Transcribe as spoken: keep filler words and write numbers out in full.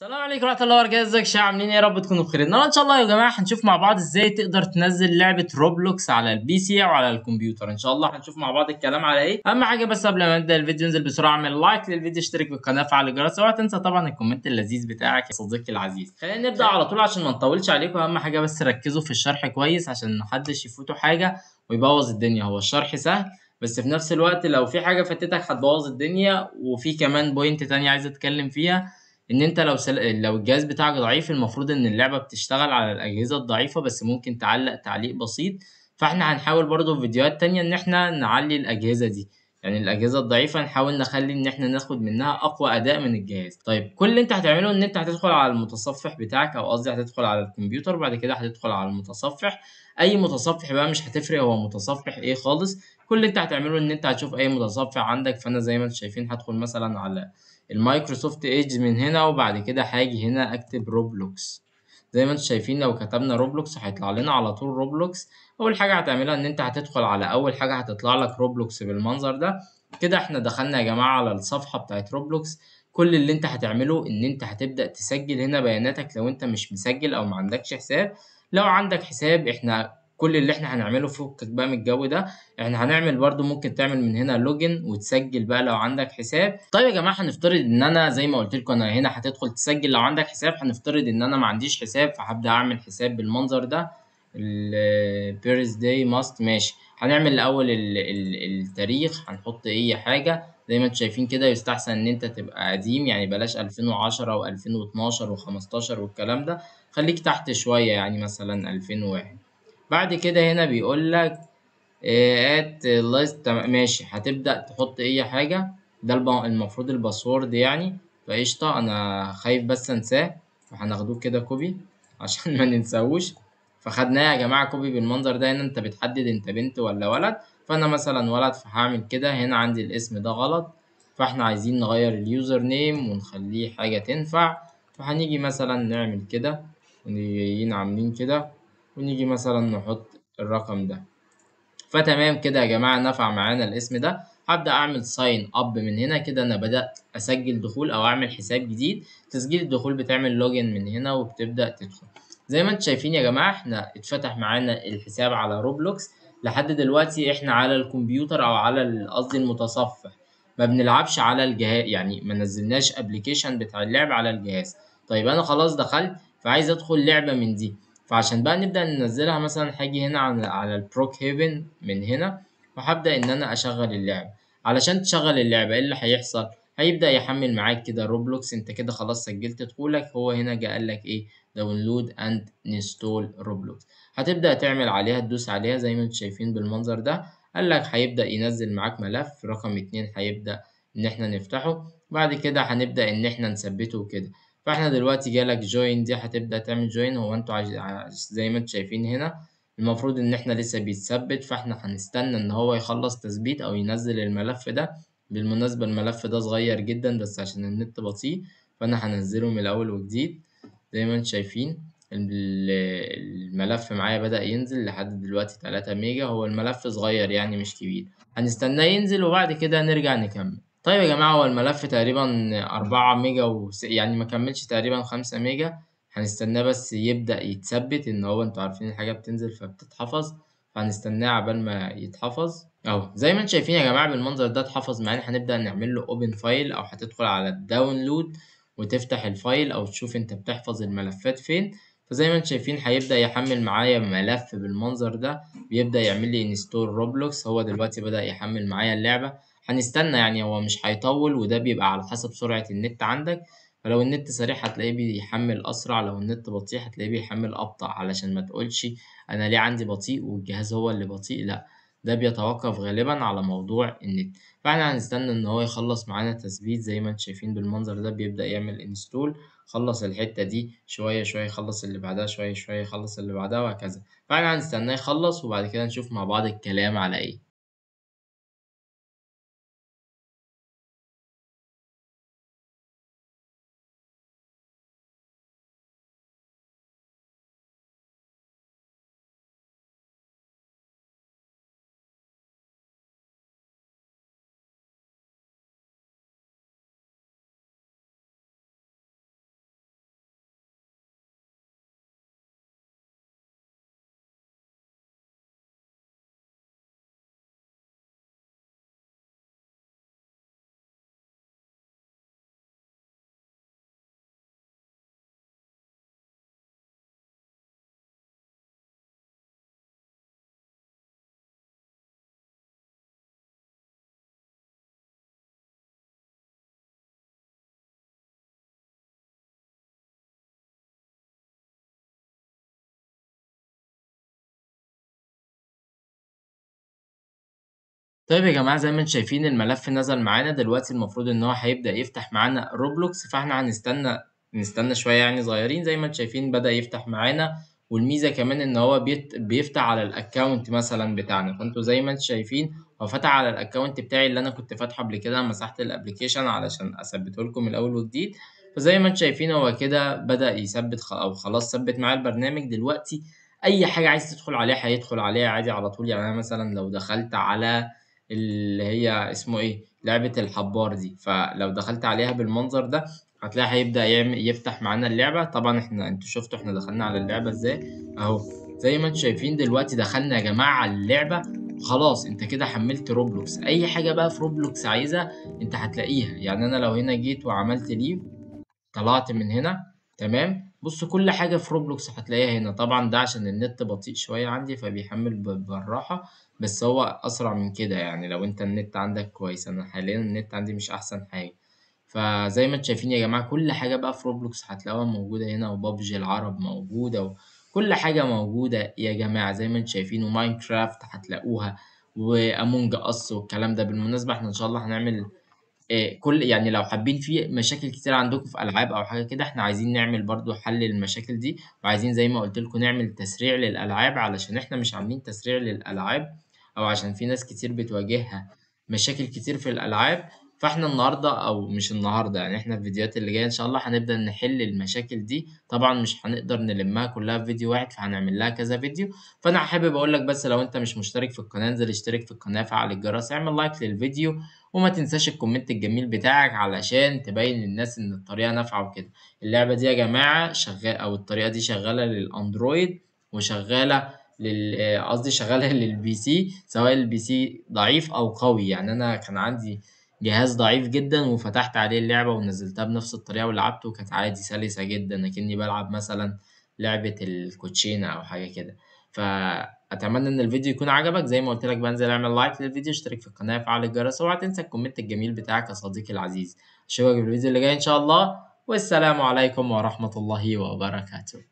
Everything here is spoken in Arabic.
السلام عليكم ورحمه الله وبركاته. ازيكم يا شباب؟ عاملين ايه؟ يا رب تكونوا بخير. النهارده ان شاء الله يا جماعه هنشوف مع بعض ازاي تقدر تنزل لعبه روبلوكس على البي سي او على الكمبيوتر. ان شاء الله هنشوف مع بعض الكلام على ايه. اهم حاجه بس قبل ما نبدا الفيديو، انزل بسرعه اعمل لايك للفيديو، اشترك بالقناه، فعل الجرس، اوعى تنسى طبعا الكومنت اللذيذ بتاعك يا صديقي العزيز. خلينا نبدا على طول عشان ما نطولش عليكم. اهم حاجه بس ركزوا في الشرح كويس عشان محدش يفوته حاجه ويبوظ الدنيا. هو الشرح سهل بس في نفس الوقت لو في حاجه فاتتك هتبوظ الدنيا. وفي كمان بوينت تانية عايز اتكلم فيها، ان انت لو سل... لو الجهاز بتاعك ضعيف، المفروض ان اللعبه بتشتغل على الاجهزه الضعيفه بس ممكن تعلق تعليق بسيط. فاحنا هنحاول برضو في فيديوهات تانية ان احنا نعلي الاجهزه دي، يعني الاجهزه الضعيفه نحاول نخلي ان احنا ناخد منها اقوى اداء من الجهاز. طيب كل اللي انت هتعمله ان انت هتدخل على المتصفح بتاعك، او قصدي هتدخل على الكمبيوتر، بعد كده هتدخل على المتصفح. اي متصفح بقى، مش هتفرق هو متصفح ايه خالص. كل اللي انت هتعمله ان انت هتشوف اي متصفح عندك. فانا زي ما انتم شايفين هدخل مثلا على المايكروسوفت ايدج من هنا، وبعد كده هاجي هنا اكتب روبلوكس. زي ما انتم شايفين لو كتبنا روبلوكس هيطلع لنا على طول روبلوكس. اول حاجه هتعملها ان انت هتدخل على اول حاجه هتطلع لك روبلوكس بالمنظر ده. كده احنا دخلنا يا جماعه على الصفحه بتاعت روبلوكس. كل اللي انت هتعمله ان انت هتبدا تسجل هنا بياناتك لو انت مش مسجل او ما عندكش حساب. لو عندك حساب احنا كل اللي احنا هنعمله، فكك بقى من الجو ده، احنا هنعمل برضو ممكن تعمل من هنا لوجن وتسجل بقى لو عندك حساب. طيب يا جماعه هنفترض ان انا زي ما قلت لكم انا هنا هتدخل تسجل لو عندك حساب. هنفترض ان انا ما عنديش حساب، فهبدا اعمل حساب بالمنظر ده، البيرث داي ماست. ماشي، هنعمل الاول ال ال التاريخ، هنحط اي حاجه. زي ما انتم شايفين كده يستحسن ان انت تبقى قديم، يعني بلاش ألفين وعشرة و2012 و15 والكلام ده، خليك تحت شويه، يعني مثلا ألفين وواحد. بعد كده هنا بيقول لك ات لايست. ماشي، هتبدا تحط اي حاجه. ده المفروض الباسورد يعني، فقشطه انا خايف بس انساه، فهناخدوه كده كوبي عشان ما ننساهوش. فخدناه يا جماعه كوبي بالمنظر ده. هنا انت بتحدد انت بنت ولا ولد، فانا مثلا ولد فهعمل كده. هنا عندي الاسم ده غلط، فاحنا عايزين نغير اليوزر نيم ونخليه حاجه تنفع. فهنيجي مثلا نعمل كده، ونيجيين عاملين كده، ونيجي مثلا نحط الرقم ده. فتمام كده يا جماعه نفع معانا الاسم ده. هبدا اعمل ساين اب من هنا كده. انا بدات اسجل دخول او اعمل حساب جديد. تسجيل الدخول بتعمل لوجن من هنا وبتبدا تدخل. زي ما انتم شايفين يا جماعه احنا اتفتح معانا الحساب على روبلوكس. لحد دلوقتي احنا على الكمبيوتر او على قصدي المتصفح، ما بنلعبش على الجهاز، يعني ما نزلناش ابلكيشن بتاع اللعب على الجهاز. طيب انا خلاص دخلت فعايز ادخل لعبه من دي. فعشان بقى نبدأ ننزلها مثلا هاجي هنا على على البروك هيفن من هنا، وهبدأ إن أنا أشغل اللعبة. علشان تشغل اللعبة إيه اللي هيحصل؟ هيبدأ يحمل معاك كده روبلوكس. أنت كده خلاص سجلت دخولك. هو هنا جه قال لك إيه؟ داونلود أند انستول روبلوكس. هتبدأ تعمل عليها، تدوس عليها زي ما أنتم شايفين بالمنظر ده. قال لك هيبدأ ينزل معاك ملف رقم اتنين، هيبدأ إن إحنا نفتحه. بعد كده هنبدأ إن إحنا نثبته كده. فاحنا دلوقتي جالك جوين دي، هتبدأ تعمل جوين. هو انتوا عايز... زي ما انتوا شايفين هنا المفروض ان احنا لسه بيتثبت، فاحنا هنستنى ان هو يخلص تثبيت او ينزل الملف ده. بالمناسبة الملف ده صغير جدا بس عشان النت بطيء، فانا هنزله من الاول وجديد. زي ما انتوا شايفين الملف معايا بدأ ينزل لحد دلوقتي تلاتة ميجا. هو الملف صغير يعني مش كبير، هنستناه ينزل وبعد كده نرجع نكمل. طيب يا جماعه هو الملف تقريبا أربعة ميجا و... يعني ما كملش تقريبا خمسة ميجا. هنستناه بس يبدا يتثبت، ان هو انتوا عارفين الحاجه بتنزل فبتتحفظ، فهنستناه عبال ما يتحفظ اهو. زي ما انتم شايفين يا جماعه بالمنظر ده اتحفظ معانا. هنبدا نعمل له اوبن فايل، او هتدخل على الداونلود وتفتح الفايل او تشوف انت بتحفظ الملفات فين. فزي ما انتم شايفين هيبدا يحمل معايا ملف بالمنظر ده، بيبدا يعمل لي انستول روبلوكس. هو دلوقتي بدا يحمل معايا اللعبه. هنستنى يعني هو مش هيطول، وده بيبقى على حسب سرعة النت عندك. فلو النت سريع هتلاقيه بيحمل أسرع، لو النت بطيء هتلاقيه بيحمل أبطأ. علشان ما تقولش أنا ليه عندي بطيء والجهاز هو اللي بطيء، لأ ده بيتوقف غالبا على موضوع النت. فاحنا هنستنى إن هو يخلص معانا تثبيت. زي ما انتم شايفين بالمنظر ده بيبدأ يعمل انستول. خلص الحتة دي شوية شوية، خلص اللي بعدها شوية شوية، يخلص اللي بعدها وهكذا. فاحنا هنستناه يخلص وبعد كده نشوف مع بعض الكلام على إيه. طيب يا جماعة، زي ما انتم شايفين الملف نزل معانا دلوقتي. المفروض ان هو هيبدأ يفتح معانا روبلوكس، فاحنا هنستنى نستنى شوية يعني صغيرين. زي ما انتم شايفين بدأ يفتح معانا، والميزة كمان ان هو بيت... بيفتح على الاكونت مثلا بتاعنا. فانتوا زي ما انتم شايفين هو فتح على الاكونت بتاعي اللي انا كنت فاتحه قبل كده. مسحت الابلكيشن علشان اثبته لكم من اول وجديد. فزي ما انتم شايفين هو كده بدأ يثبت خ... او خلاص ثبت معايا البرنامج. دلوقتي اي حاجة عايز تدخل عليها هيدخل عليها عادي على طول. يعني انا مثلا لو دخلت على اللي هي اسمه ايه لعبة الحبار دي، فلو دخلت عليها بالمنظر ده هتلاقي هيبدأ يفتح معانا اللعبة. طبعا احنا انتوا شفتوا احنا دخلنا على اللعبة ازاي اهو. زي ما انتوا شايفين دلوقتي دخلنا يا جماعة على اللعبة. خلاص انت كده حملت روبلوكس. اي حاجة بقى في روبلوكس عايزها انت هتلاقيها. يعني انا لو هنا جيت وعملت ليف، طلعت من هنا تمام، بص كل حاجة في روبلوكس هتلاقيها هنا. طبعا ده عشان النت بطيء شوية عندي فبيحمل بالراحة، بس هو أسرع من كده يعني لو أنت النت عندك كويس. أنا حاليا النت عندي مش أحسن حاجة. فزي ما انتوا شايفين يا جماعة كل حاجة بقى في روبلوكس هتلاقوها موجودة هنا، وبابجي العرب موجودة، وكل حاجة موجودة يا جماعة زي ما انتوا شايفين. وماينكرافت هتلاقوها، وأمونج أس والكلام ده. بالمناسبة احنا إن شاء الله هنعمل إيه كل يعني لو حابين في مشاكل كتير عندكم في العاب او حاجه كده، احنا عايزين نعمل برضو حل للمشاكل دي. وعايزين زي ما قلت لكم نعمل تسريع للالعاب، علشان احنا مش عاملين تسريع للالعاب، او عشان في ناس كتير بتواجهها مشاكل كتير في الالعاب. فاحنا النهارده او مش النهارده يعني احنا في الفيديوهات اللي جايه ان شاء الله هنبدا نحل المشاكل دي. طبعا مش هنقدر نلمها كلها في فيديو واحد، فهنعمل لها كذا فيديو. فانا حابب اقول لك بس لو انت مش مشترك في القناه انزل اشترك في القناه، فعل الجرس، اعمل لايك للفيديو، وما تنساش الكومنت الجميل بتاعك علشان تبين للناس ان الطريقه نافعه وكده. اللعبه دي يا جماعه شغاله، او الطريقه دي شغاله للاندرويد وشغاله لل قصدي شغاله للبي سي، سواء البي سي ضعيف او قوي. يعني انا كان عندي جهاز ضعيف جدا وفتحت عليه اللعبه ونزلتها بنفس الطريقه ولعبته، وكانت عادي سلسه جدا اكني بلعب مثلا لعبه الكوتشينه او حاجه كده. فاتمنى ان الفيديو يكون عجبك. زي ما قلت لك بنزل اعمل لايك للفيديو، اشترك في القناه، فعل الجرس، اوعى تنسى الكومنت الجميل بتاعك يا صديقي العزيز. اشوفك في الفيديو اللي جاي ان شاء الله، والسلام عليكم ورحمه الله وبركاته.